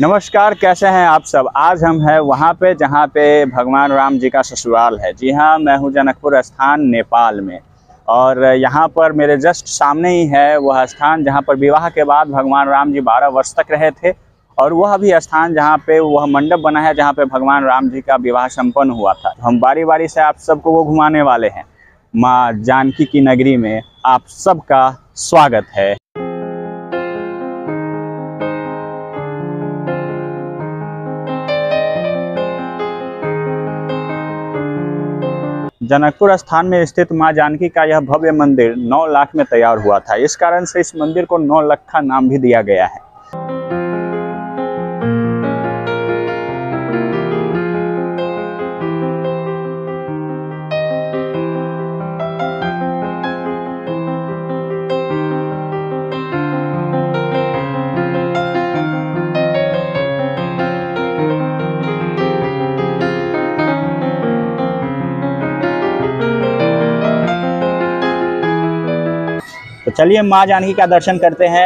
नमस्कार, कैसे हैं आप सब। आज हम हैं वहाँ पे जहाँ पे भगवान राम जी का ससुराल है। जी हाँ, मैं हूँ जनकपुर स्थान, नेपाल में। और यहाँ पर मेरे जस्ट सामने ही है वह स्थान जहाँ पर विवाह के बाद भगवान राम जी 12 वर्ष तक रहे थे। और वह भी स्थान जहाँ पे वह मंडप बना है जहाँ पे भगवान राम जी का विवाह संपन्न हुआ था। हम बारी बारी से आप सबको वो घुमाने वाले हैं। माँ जानकी की नगरी में आप सबका स्वागत है। जनकपुर स्थान में स्थित मां जानकी का यह भव्य मंदिर 9 लाख में तैयार हुआ था। इस कारण से इस मंदिर को नौलखा नाम भी दिया गया है। तो चलिए माँ जानकी का दर्शन करते हैं।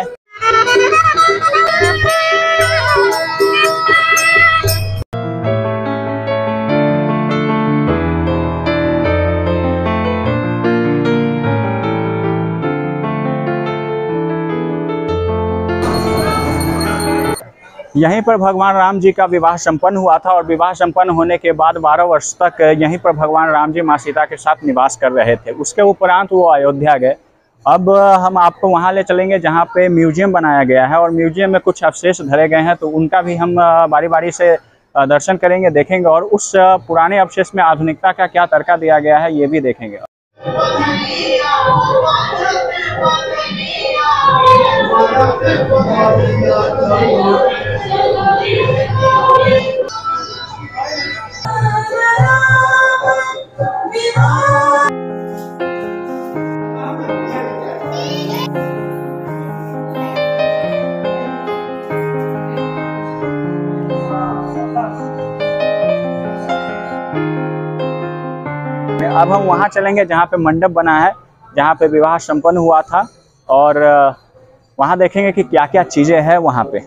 यहीं पर भगवान राम जी का विवाह संपन्न हुआ था। और विवाह संपन्न होने के बाद 12 वर्ष तक यहीं पर भगवान राम जी माँ सीता के साथ निवास कर रहे थे। उसके उपरांत वो अयोध्या गए। अब हम आपको वहाँ ले चलेंगे जहाँ पे म्यूजियम बनाया गया है। और म्यूजियम में कुछ अवशेष धरे गए हैं, तो उनका भी हम बारी बारी से दर्शन करेंगे, देखेंगे। और उस पुराने अवशेष में आधुनिकता का क्या तड़का दिया गया है, ये भी देखेंगे। अब हम वहाँ चलेंगे जहाँ पे मंडप बना है, जहाँ पे विवाह संपन्न हुआ था। और वहाँ देखेंगे कि क्या क्या चीज़ें हैं वहाँ पे।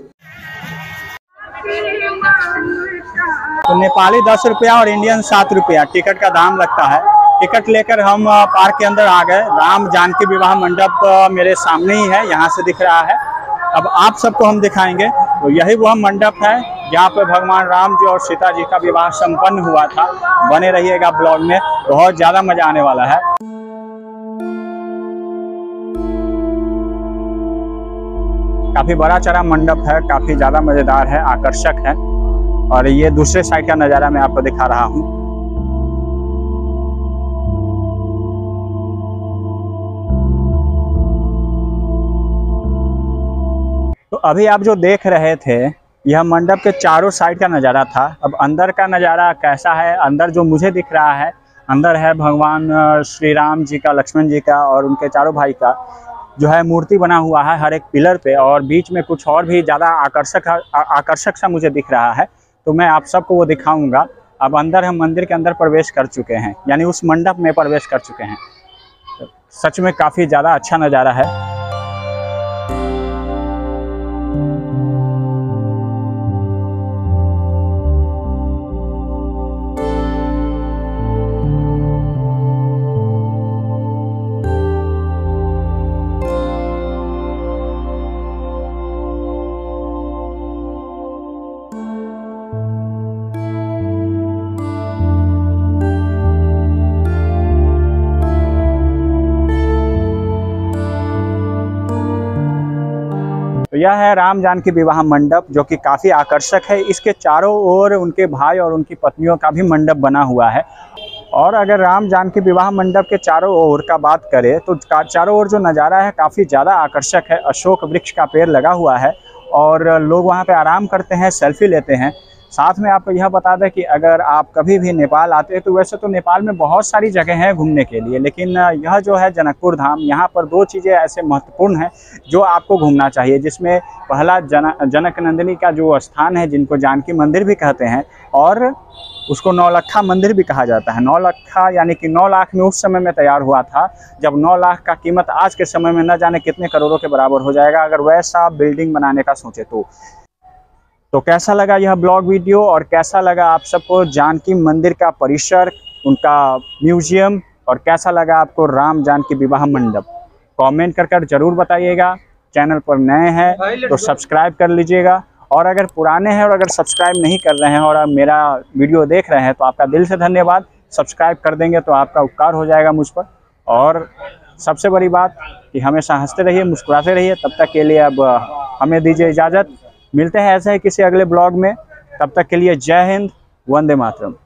तो नेपाली 10 रुपया और इंडियन 7 रुपया टिकट का दाम लगता है। टिकट लेकर हम पार्क के अंदर आ गए। राम जानकी विवाह मंडप मेरे सामने ही है, यहाँ से दिख रहा है। अब आप सबको हम दिखाएंगे। तो यही वह मंडप है जहाँ पे भगवान राम जी और सीता जी का विवाह संपन्न हुआ था। बने रहिएगा ब्लॉग में, बहुत ज़्यादा मज़ा आने वाला है। काफ़ी बड़ा चौड़ा मंडप है, काफ़ी ज़्यादा मज़ेदार है, आकर्षक है। और ये दूसरे साइड का नज़ारा मैं आपको दिखा रहा हूँ। तो अभी आप जो देख रहे थे यह मंडप के चारों साइड का नज़ारा था। अब अंदर का नज़ारा कैसा है, अंदर जो मुझे दिख रहा है, अंदर है भगवान श्री राम जी का, लक्ष्मण जी का और उनके चारों भाई का जो है मूर्ति बना हुआ है हर एक पिलर पे। और बीच में कुछ और भी ज़्यादा आकर्षक सा मुझे दिख रहा है। तो मैं आप सबको वो दिखाऊँगा। अब अंदर हम मंदिर के अंदर प्रवेश कर चुके हैं, यानी उस मंडप में प्रवेश कर चुके हैं। तो सच में काफ़ी ज़्यादा अच्छा नज़ारा है। तो यह है राम जानकी विवाह मंडप, जो कि काफ़ी आकर्षक है। इसके चारों ओर उनके भाई और उनकी पत्नियों का भी मंडप बना हुआ है। और अगर राम जानकी विवाह मंडप के चारों ओर का बात करें तो चारों ओर जो नज़ारा है काफ़ी ज़्यादा आकर्षक है। अशोक वृक्ष का पेड़ लगा हुआ है और लोग वहाँ पे आराम करते हैं, सेल्फी लेते हैं। साथ में आपको यह बता दें कि अगर आप कभी भी नेपाल आते हैं तो वैसे तो नेपाल में बहुत सारी जगह हैं घूमने के लिए, लेकिन यह जो है जनकपुर धाम, यहाँ पर दो चीज़ें ऐसे महत्वपूर्ण हैं जो आपको घूमना चाहिए, जिसमें पहला जनकनंदिनी का जो स्थान है जिनको जानकी मंदिर भी कहते हैं और उसको नौलखा मंदिर भी कहा जाता है। नौलखा यानी कि 9 लाख में उस समय में तैयार हुआ था, जब 9 लाख का कीमत आज के समय में न जाने कितने करोड़ों के बराबर हो जाएगा अगर वैसा बिल्डिंग बनाने का सोचे तो कैसा लगा यह ब्लॉग वीडियो और कैसा लगा आप सबको जानकी मंदिर का परिसर, उनका म्यूजियम और कैसा लगा आपको राम जानकी विवाह मंडप, कमेंट कर जरूर बताइएगा। चैनल पर नए हैं तो सब्सक्राइब कर लीजिएगा और अगर पुराने हैं और अगर सब्सक्राइब नहीं कर रहे हैं और आप मेरा वीडियो देख रहे हैं तो आपका दिल से धन्यवाद। सब्सक्राइब कर देंगे तो आपका उपकार हो जाएगा मुझ पर। और सबसे बड़ी बात कि हमेशा हंसते रहिए, मुस्कुराते रहिए। तब तक के लिए अब हमें दीजिए इजाज़त, मिलते हैं ऐसे ही किसी अगले ब्लॉग में। तब तक के लिए जय हिंद, वंदे मातरम।